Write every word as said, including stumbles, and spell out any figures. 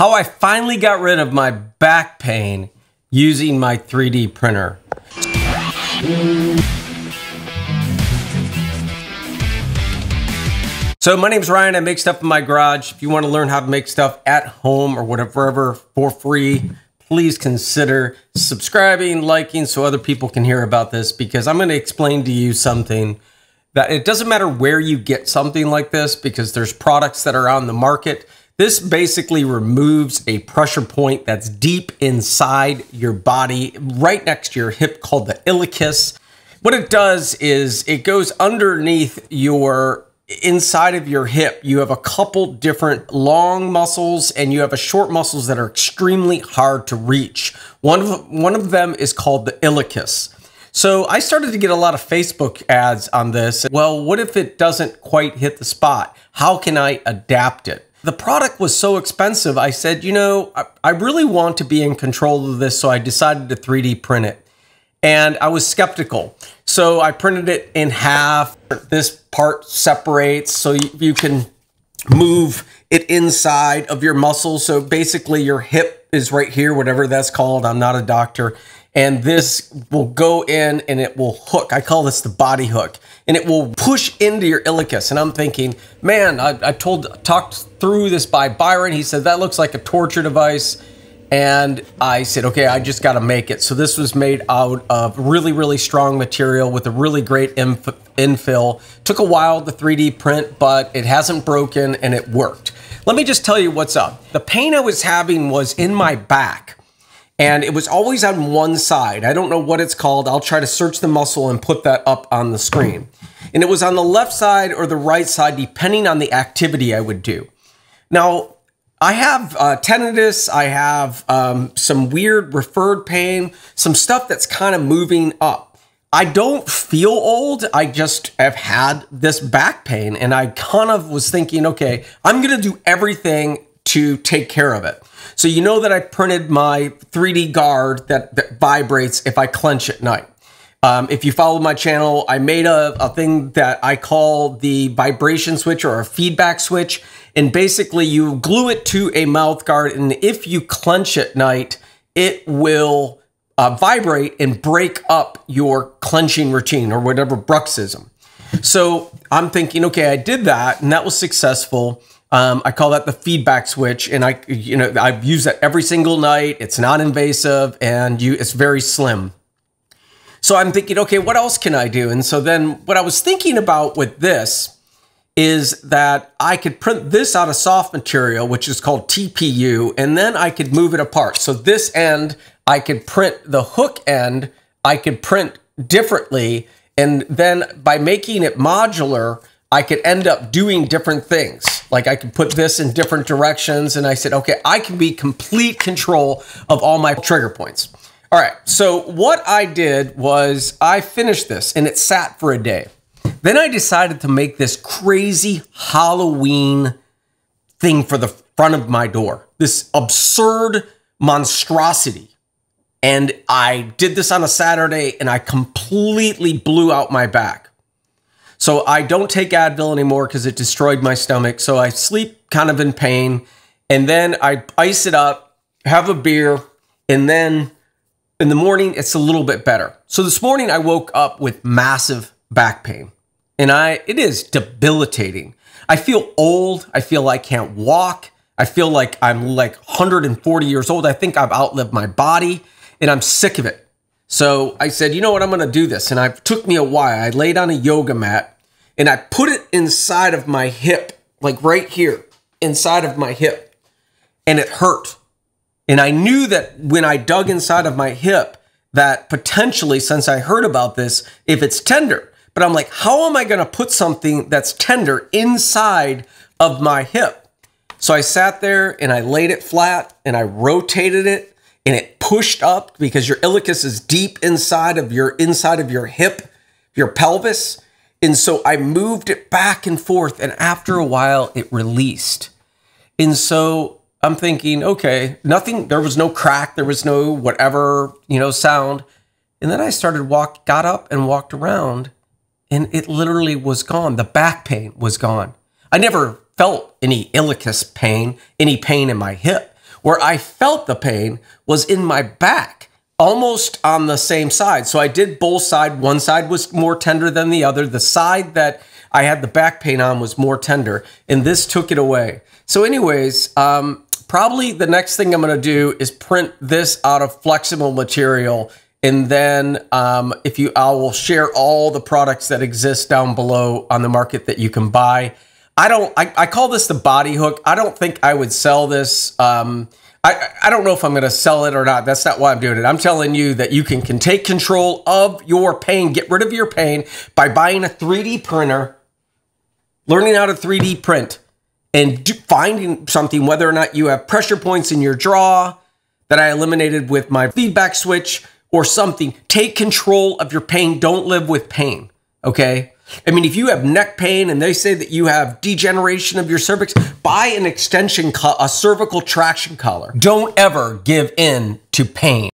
how I finally got rid of my back pain using my three D printer. So my name's Ryan, I make stuff in my garage. If you want to learn how to make stuff at home or whatever for free, please consider subscribing, liking, so other people can hear about this, because I'm going to explain to you something that it doesn't matter where you get something like this, because there's products that are on the market. This basically removes a pressure point that's deep inside your body, right next to your hip, called the iliacus. What it does is it goes underneath your, inside of your hip. You have a couple different long muscles and you have a short muscles that are extremely hard to reach. One of, one of them is called the iliacus. So I started to get a lot of Facebook ads on this. Well, what if it doesn't quite hit the spot? How can I adapt it? The product was so expensive, I said, you know, I, I really want to be in control of this, so I decided to three D print it. And I was skeptical. So I printed it in half. This part separates so you, you can move it inside of your muscle. So basically your hip is right here, whatever that's called. I'm not a doctor. And this will go in and it will hook. I call this the body hook. And it will push into your iliacus. And I'm thinking, man, I, I told, talked through this by Byron. He said, that looks like a torture device. And I said, okay, I just got to make it. So this was made out of really, really strong material with a really great infill. Took a while to three D print, but it hasn't broken and it worked. Let me just tell you what's up. The pain I was having was in my back. And it was always on one side. I don't know what it's called. I'll try to search the muscle and put that up on the screen. And it was on the left side or the right side, depending on the activity I would do. Now, I have uh, tinnitus. I have um, some weird referred pain, some stuff that's kind of moving up. I don't feel old. I just have had this back pain. And I kind of was thinking, okay, I'm going to do everything to take care of it. So you know that I printed my three D guard that, that vibrates if I clench at night. Um, if you follow my channel, I made a, a thing that I call the vibration switch or a feedback switch. And basically you glue it to a mouth guard, and if you clench at night, it will uh, vibrate and break up your clenching routine or whatever, bruxism. So I'm thinking, okay, I did that and that was successful. Um, I call that the feedback switch, and I, you know, I've used that every single night. It's non-invasive, and you, it's very slim. So I'm thinking, okay, what else can I do? And so then, what I was thinking about with this is that I could print this out of soft material, which is called T P U, and then I could move it apart. So this end, I could print the hook end. I could print differently, and then by making it modular, I could end up doing different things. Like I could put this in different directions, and I said, okay, I can be complete control of all my trigger points. All right, so what I did was I finished this and it sat for a day. Then I decided to make this crazy Halloween thing for the front of my door, this absurd monstrosity. And I did this on a Saturday and I completely blew out my back. So I don't take Advil anymore because it destroyed my stomach. So I sleep kind of in pain, and then I ice it up, have a beer, and then in the morning, it's a little bit better. So this morning I woke up with massive back pain, and I it is debilitating. I feel old. I feel I can't walk. I feel like I'm like one hundred forty years old. I think I've outlived my body, and I'm sick of it. So I said, you know what, I'm going to do this. And it took me a while. I laid on a yoga mat and I put it inside of my hip, like right here, inside of my hip. And it hurt. And I knew that when I dug inside of my hip, that potentially, since I heard about this, if it's tender. But I'm like, how am I going to put something that's tender inside of my hip? So I sat there and I laid it flat and I rotated it. And it pushed up because your iliacus is deep inside of your inside of your hip, your pelvis. And so I moved it back and forth, and after a while it released. And so I'm thinking, okay, nothing, there was no crack, there was no whatever, you know, sound. And then I started walk, got up and walked around, and it literally was gone. The back pain was gone. I never felt any iliacus pain, any pain in my hip. where I felt the pain was in my back, almost on the same side. So I did both sides. One side was more tender than the other. The side that I had the back pain on was more tender, and this took it away. So anyways, um, probably the next thing I'm going to do is print this out of flexible material, and then um, if you, I will share all the products that exist down below on the market that you can buy. I don't, I, I call this the Body Hook. I don't think I would sell this. Um, I, I don't know if I'm going to sell it or not. That's not why I'm doing it. I'm telling you that you can, can take control of your pain, get rid of your pain by buying a three D printer, learning how to three D print, and do, finding something, whether or not you have pressure points in your jaw that I eliminated with my feedback switch or something. Take control of your pain. Don't live with pain, okay? I mean, if you have neck pain and they say that you have degeneration of your cervix, buy an extension, a cervical traction collar. Don't ever give in to pain.